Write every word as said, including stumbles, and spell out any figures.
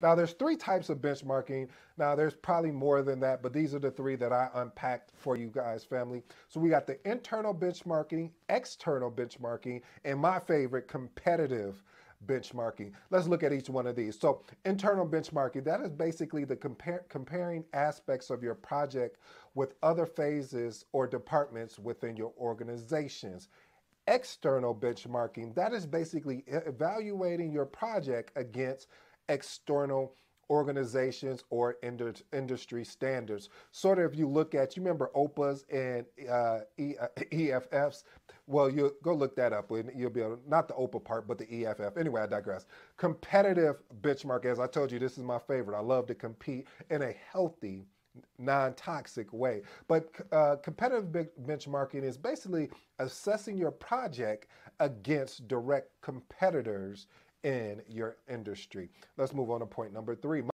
Now, there's three types of benchmarking. Now, there's probably more than that, but these are the three that I unpacked for you guys, family. So we got the internal benchmarking, external benchmarking, and my favorite, competitive benchmarking. Let's look at each one of these. So internal benchmarking, that is basically the compare, comparing aspects of your project with other phases or departments within your organizations. External benchmarking, that is basically evaluating your project against external organizations or industry standards. Sort of if you look at, you remember O P As and uh, e, uh, E F Fs? Well, you go look that up and you'll be able, not the O P A part, but the E F F. Anyway, I digress. Competitive benchmark, as I told you, this is my favorite. I love to compete in a healthy, non-toxic way. But uh, competitive benchmarking is basically assessing your project against direct competitors in your industry. Let's move on to point number three.